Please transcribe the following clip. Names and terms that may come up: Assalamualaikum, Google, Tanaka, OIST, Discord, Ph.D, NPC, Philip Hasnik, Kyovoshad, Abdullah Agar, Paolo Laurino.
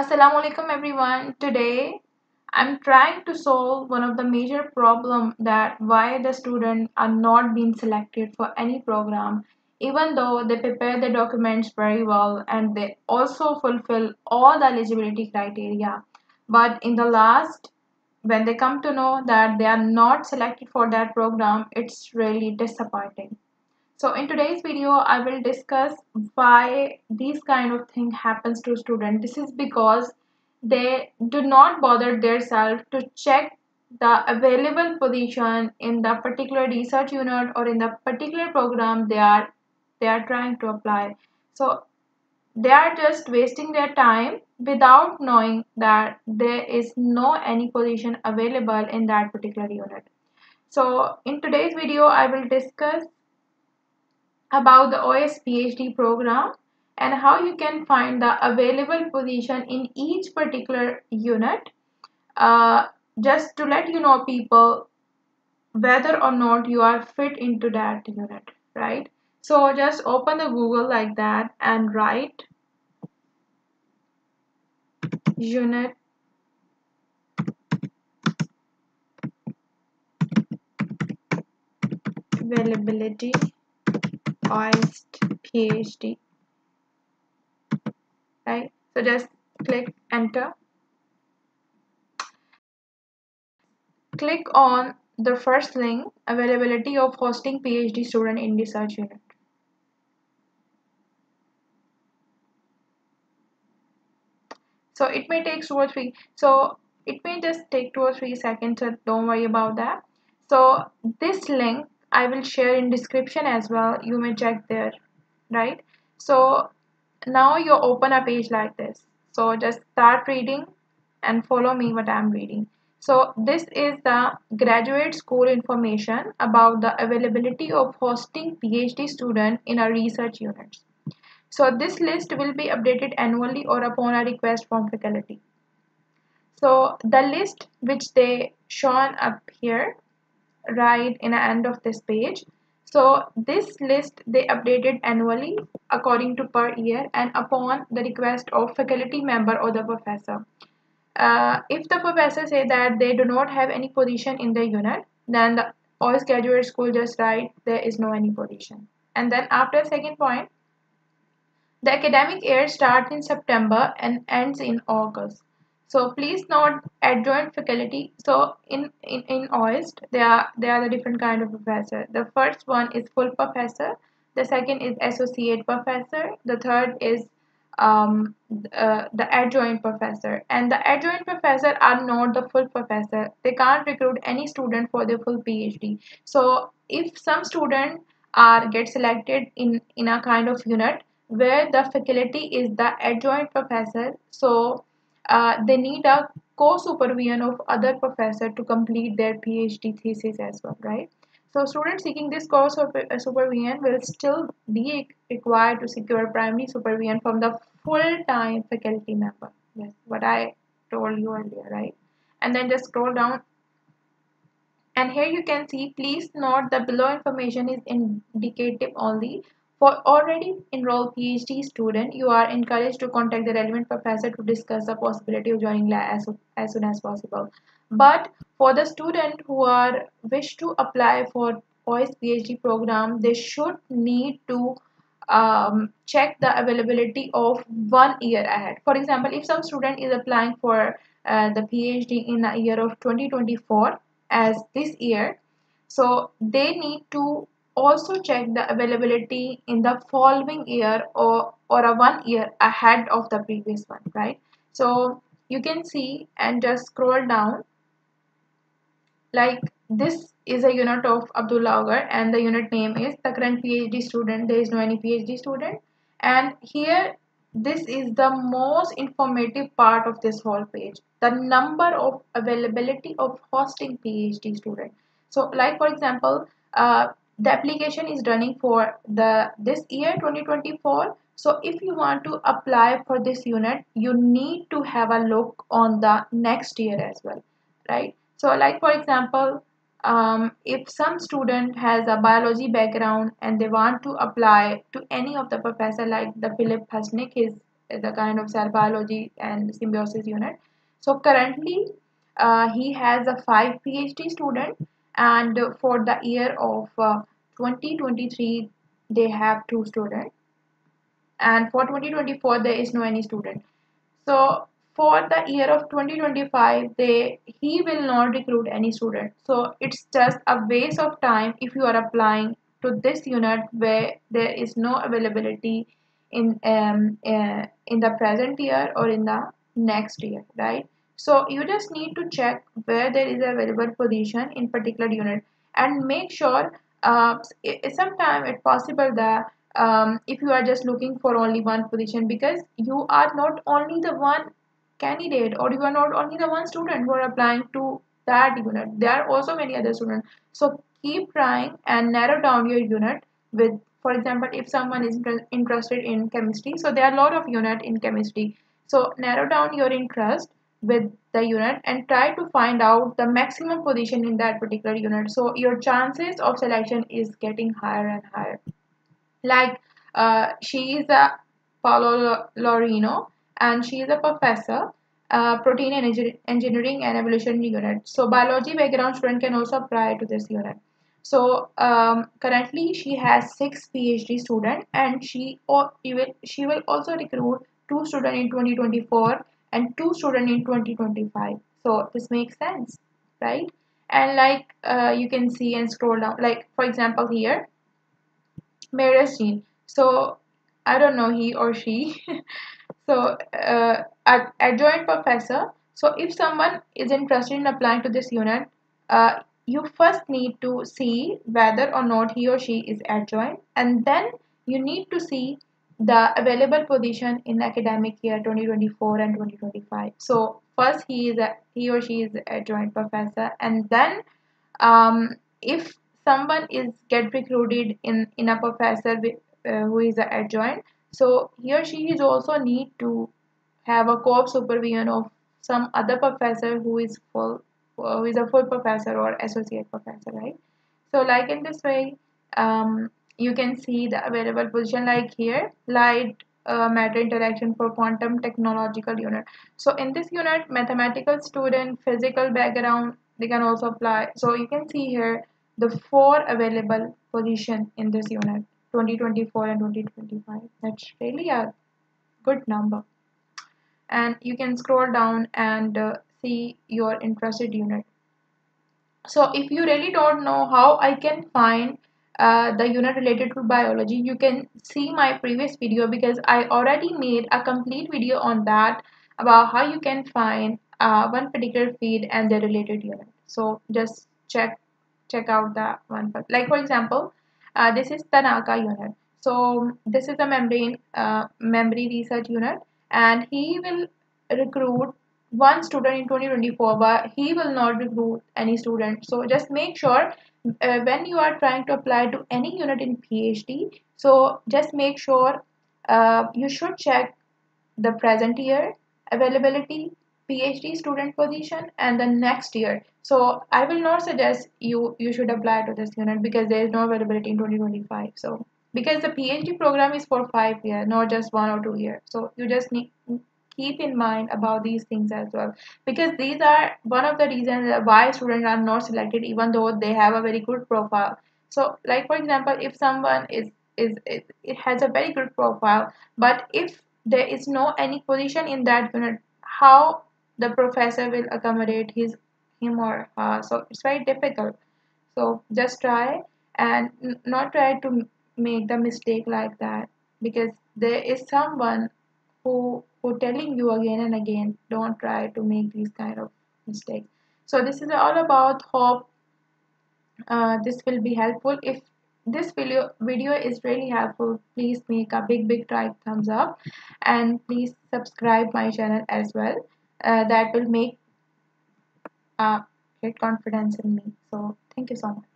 Assalamualaikum everyone. Today I'm trying to solve one of the major problem that why the students are not being selected for any program, even though they prepare the documents very well and they also fulfill all the eligibility criteria. But in the last, when they come to know that they are not selected for that program, it's really disappointing. So in today's video, I will discuss why these kind of thing happens to students. This is because they do not bother themselves to check the available position in the particular research unit or in the particular program they are trying to apply. So they are just wasting their time without knowing that there is no any position available in that particular unit. So in today's video, I will discuss about the OIST PhD program and how you can find the available position in each particular unit. Just to let you know people whether or not you are fit into that unit, right? So just open the Google like that and write unit availability OIST PhD, right? So just click enter. Click on the first link, availability of hosting PhD student in research unit. So it may take 2 or 3. So it may just take 2 or 3 seconds. So don't worry about that. So this link I will share in description as well. You may check there, right? So now you open a page like this. So just start reading and follow me what I'm reading. So this is the graduate school information about the availability of hosting PhD student in a research unit. So this list will be updated annually or upon a request from faculty. So the list which they shown up here, right in the end of this page. So this list they updated annually according to per year and upon the request of faculty member or the professor. If the professor say that they do not have any position in the unit, then the OIST graduate school just write there is no any position. And then after second point, the academic year starts in September and ends in August. So please note adjoint faculty. So in OIST there are the different kind of professor. The first one is full professor. The second is associate professor. The third is the adjoint professor. And the adjoint professor are not the full professor. They can't recruit any student for their full PhD. So if some student get selected in a kind of unit where the faculty is the adjoint professor, so they need a co-supervision of other professor to complete their PhD thesis as well, right? So students seeking this co-supervision will still be required to secure primary supervision from the full-time faculty member. Yes, what I told you earlier, right? And then just scroll down. And here you can see, please note the below information is indicative only. For already enrolled PhD student, you are encouraged to contact the relevant professor to discuss the possibility of joining lab as soon as possible. But for the student who are wish to apply for OIST PhD program, they should need to check the availability of 1 year ahead. For example, if some student is applying for the PhD in the year of 2024 as this year, so they need to also check the availability in the following year or a 1 year ahead of the previous one, right? So you can see and just scroll down. Like this is a unit of Abdullah Agar and the unit name is the current PhD student. There is no any PhD student. And here this is the most informative part of this whole page. The number of availability of hosting PhD student. So like for example, the application is running for this year 2024. So if you want to apply for this unit, you need to have a look on the next year as well, right? So like for example, if some student has a biology background and they want to apply to any of the professor like the Philip Hasnik, his is a kind of cell biology and symbiosis unit. So currently he has a 5 PhD student, and for the year of 2023 they have 2 students, and for 2024 there is no any student. So for the year of 2025 he will not recruit any student. So it's just a waste of time if you are applying to this unit where there is no availability in the present year or in the next year, right? So you just need to check where there is available position in particular unit, and make sure sometimes it's possible that if you are just looking for only one position, because you are not only the one candidate or you are not only the one student who are applying to that unit, there are also many other students. So keep trying and narrow down your unit with, for example, if someone is interested in chemistry, so there are a lot of units in chemistry. So narrow down your interest with the unit and try to find out the maximum position in that particular unit. So your chances of selection is getting higher and higher. Like she is a Paolo Laurino, and she is a professor, protein engineering and evolutionary unit. So biology background student can also apply to this unit. So currently she has 6 PhD students, and she will also recruit 2 students in 2024 and 2 students in 2025. So this makes sense, right? And like you can see and scroll down, like for example here, Mayor's Jean. So I don't know, he or she. So adjoint professor. So if someone is interested in applying to this unit, you first need to see whether or not he or she is adjoint, and then you need to see the available position in academic year 2024 and 2025. So first he or she is adjoint professor, and then if someone is get recruited in a professor with, who is an adjoint, so he or she is also need to have a co-op supervision of some other professor who is a full professor or associate professor, right? So like in this way, you can see the available position, like here, light matter interaction for quantum technological unit. So in this unit, mathematical student, physical background, they can also apply. So you can see here the 4 available position in this unit, 2024 and 2025. That's really a good number. And you can scroll down and see your interested unit. So if you really don't know how I can find the unit related to biology, you can see my previous video, because I already made a complete video on that, about how you can find one particular field and their related unit. So just check out that one. Like for example, this is Tanaka unit. So this is the membrane research unit, and he will recruit 1 student in 2024, but he will not recruit any student. So just make sure when you are trying to apply to any unit in PhD, so just make sure you should check the present year availability, PhD student position, and the next year. So I will not suggest you should apply to this unit, because there is no availability in 2025. So because the PhD program is for 5 years, not just 1 or 2 years. So you just need keep in mind about these things as well, because these are one of the reasons why students are not selected, even though they have a very good profile. So like for example, if someone it has a very good profile, but if there is no any position in that unit, how the professor will accommodate him or her? So it's very difficult. So just try and not try to make the mistake like that, because there is someone who telling you again and again, don't try to make these kind of mistakes. So this is all about. Hope this will be helpful. If this video is really helpful, please make a big thumbs up, and please subscribe my channel as well. That will make great confidence in me. So thank you so much.